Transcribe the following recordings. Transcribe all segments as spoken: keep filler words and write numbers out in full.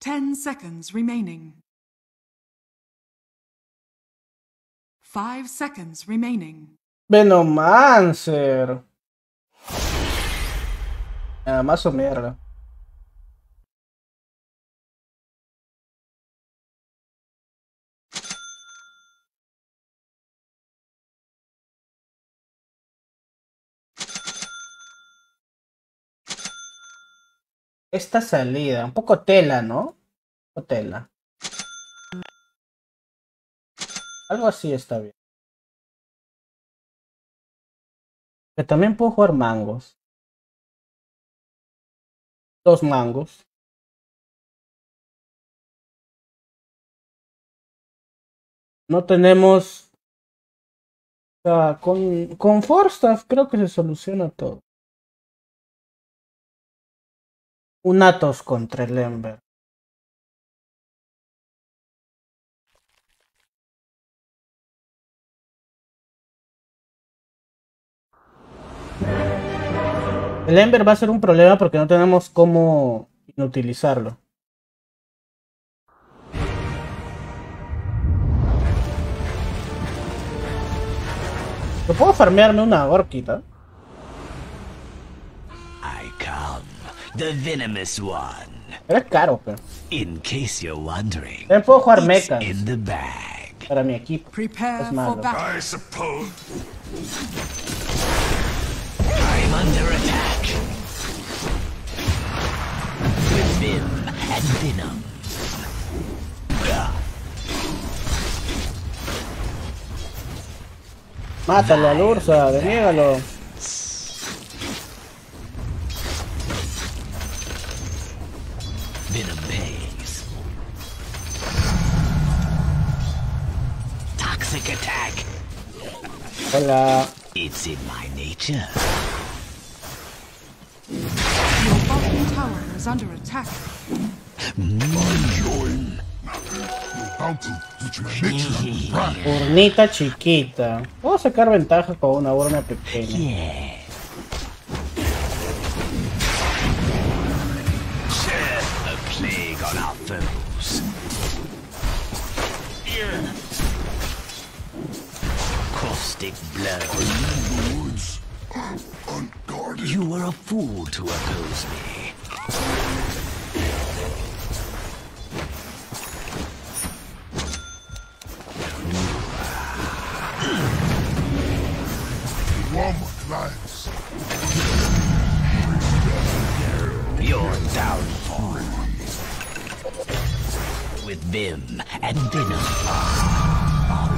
Ten seconds remaining. Five seconds remaining. Venomancer. Nada más o mierda. Esta salida, un poco tela, ¿no? Un poco tela. Algo así está bien. Que también puedo jugar mangos. Dos mangos. No tenemos... O sea, con, con Forza creo que se soluciona todo. Un Atos contra el Ember. El Ember va a ser un problema porque no tenemos cómo inutilizarlo. ¿No puedo farmearme una Orquida? The venomous one. Pero es caro, pero. In case you're wondering. También puedo jugar mechas. In the bag. Para mi equipo. Prepare es malo. I suppose. I'm under attack. With Vim and Venom. Mátalo al Ursa, denígalo. Hola. It's in my nature. Your bottom tower is under attack. Urnita chiquita. Puedo sacar ventaja con una urna pequeña. Yeah. A plague on our foes. Yeah. Blood. You were a fool to oppose me. Your downfall with Vim and Venom.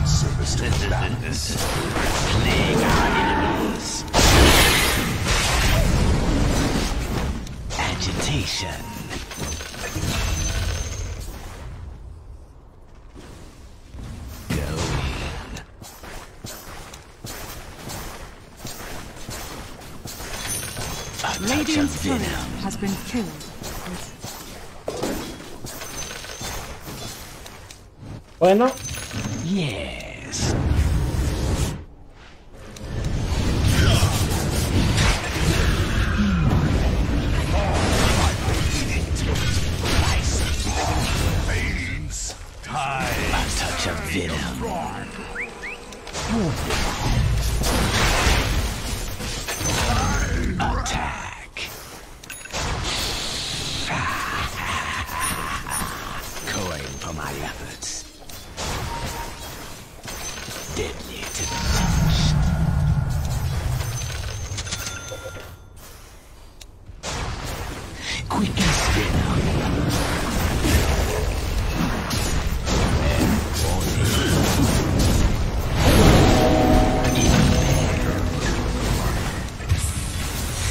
Service to the balance. Plague our enemies. Agitation. Go in. Radiant's turret has been killed. Bueno. Yes. A touch of venom. Attack. Coin for my efforts. Deadly to the touch. Quick and spin up.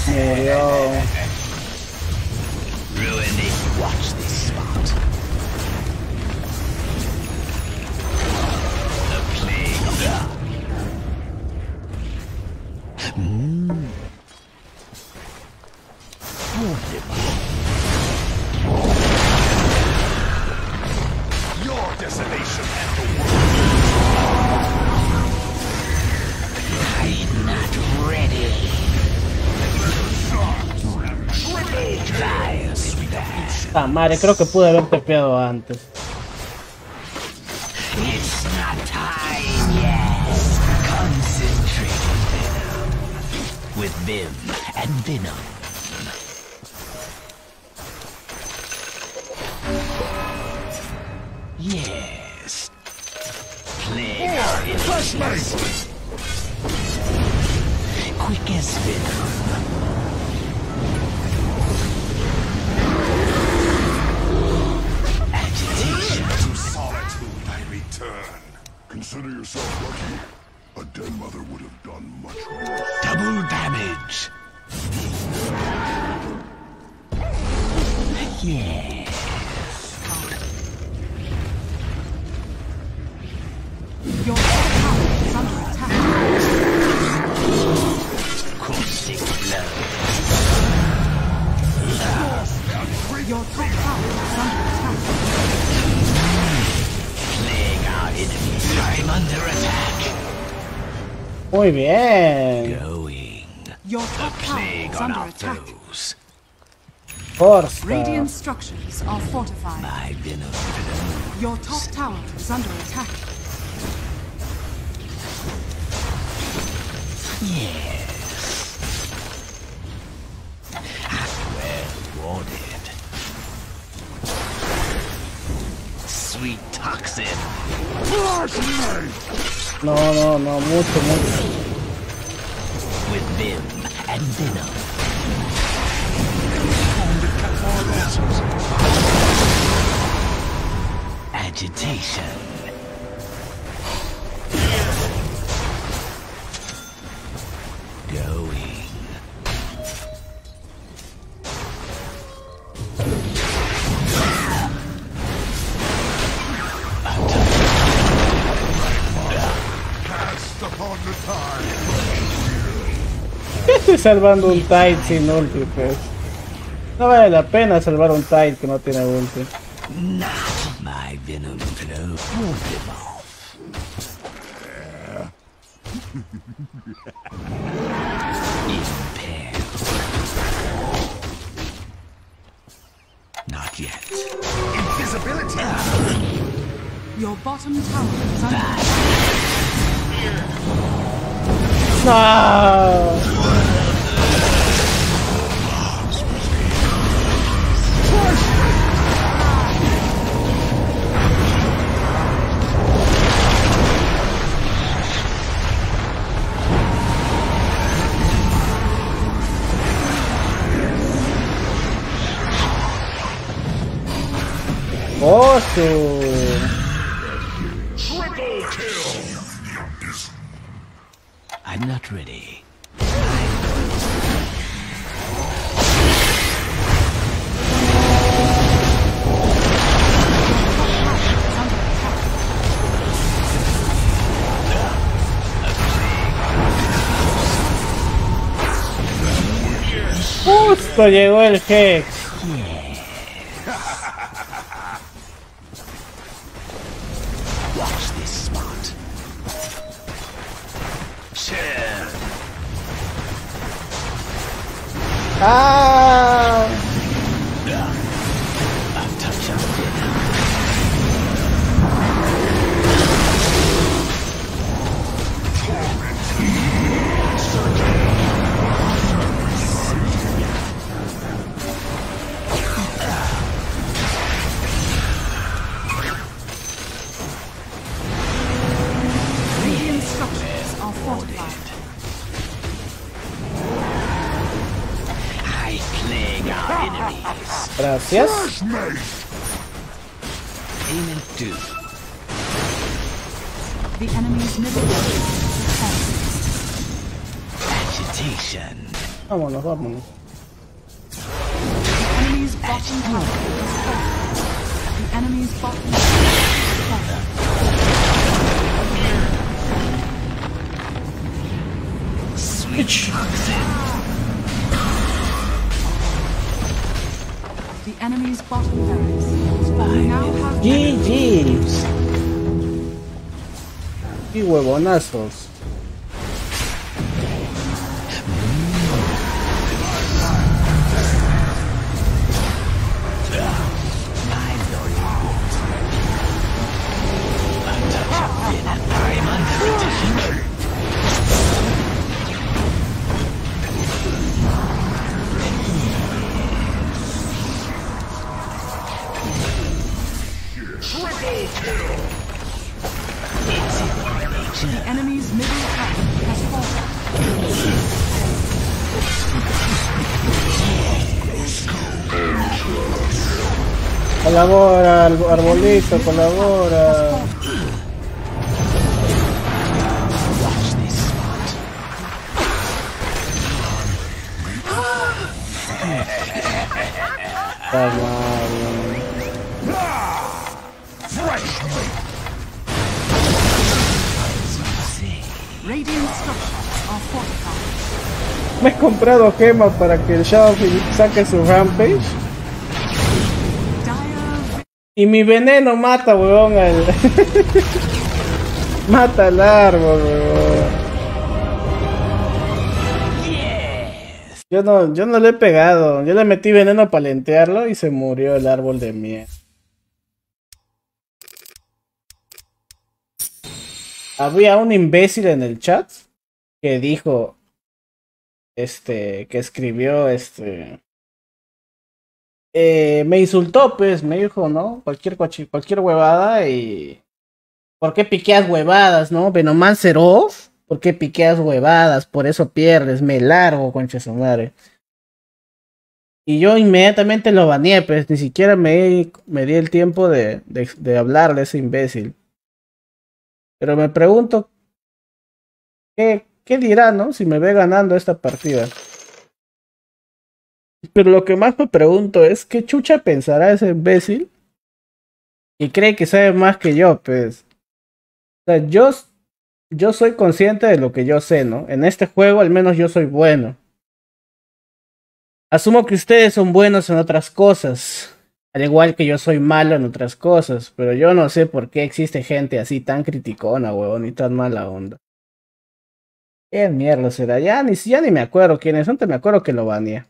Murió. Ruining. Watch this spot. madre, creo que pude haber tepeado antes. With Vim and Venom. Yes. Play our illusions. Quick as Venom. Agitation to solitude I return. Consider yourself lucky. A dead mother would have done much worse. Double damage. Yes. Your tower is under attack. Caustic blow. Yes. Your top tower is under attack. Playing our enemies. I'm under attack. Muy bien. Forza. Radiant structures are fortified. My venom. Your top tower is under attack. Yes. Well rewarded. Sweet toxin. No, no, no, mucho, mucho. With Vim and Venom. Agitation. Going. Estoy salvando un Tide sin ulti, pues. No vale la pena salvar un Tide que no tiene ulti. Not yet. Invisibility. Your bottom tower is under. No. ¡Oso! Triple kill. I'm not ready. Justo llegó el Hex. Ah. Radiant structures are fortified. Gracias. The enemy's middle agitation. Vámonos, vámonos. The enemy's bottom tower is falling. The enemy's bottom tower is falling. Switch. The enemy's bottom barracks. We now have G Gs. Y huevonazos. The enemy's middle tower has fallen. Colabora, arbolito, colabora. Me he comprado gemas para que el Shadow Fiend saque su rampage. Y mi veneno mata, weón, al... mata al árbol, weón. Yo no, yo no le he pegado, yo le metí veneno para lentearlo y se murió el árbol de miel. Había un imbécil en el chat que dijo... Este, que escribió, este, eh, me insultó, pues, me dijo, ¿no? Cualquier cualquier huevada y... ¿Por qué piqueas huevadas, no? Venomancer off, ¿por qué piqueas huevadas? Por eso pierdes, me largo, conchesumare. Y yo inmediatamente lo baneé, pues, ni siquiera me, me di el tiempo de, de, de hablarle a ese imbécil. Pero me pregunto, ¿qué? ¿Qué dirá, no? Si me ve ganando esta partida. Pero lo que más me pregunto es ¿qué chucha pensará ese imbécil? Y cree que sabe más que yo, pues. O sea, yo, yo soy consciente de lo que yo sé, ¿no? En este juego al menos yo soy bueno. Asumo que ustedes son buenos en otras cosas. Al igual que yo soy malo en otras cosas. Pero yo no sé por qué existe gente así tan criticona, huevón, y tan mala onda. ¿Qué mierda será? Ya ni, ya ni me acuerdo quién es. Antes me acuerdo que lo baneé.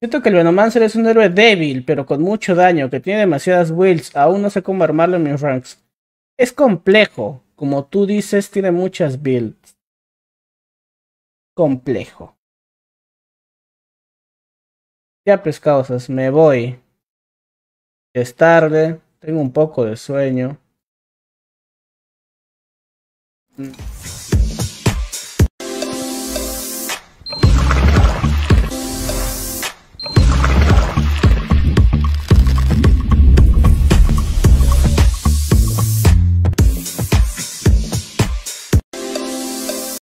Siento que el Venomancer es un héroe débil, pero con mucho daño, que tiene demasiadas builds. Aún no sé cómo armarlo en mis ranks. Es complejo. Como tú dices, tiene muchas builds. Complejo. Ya, pues, causas. Me voy. Es tarde. Tengo un poco de sueño. Mm.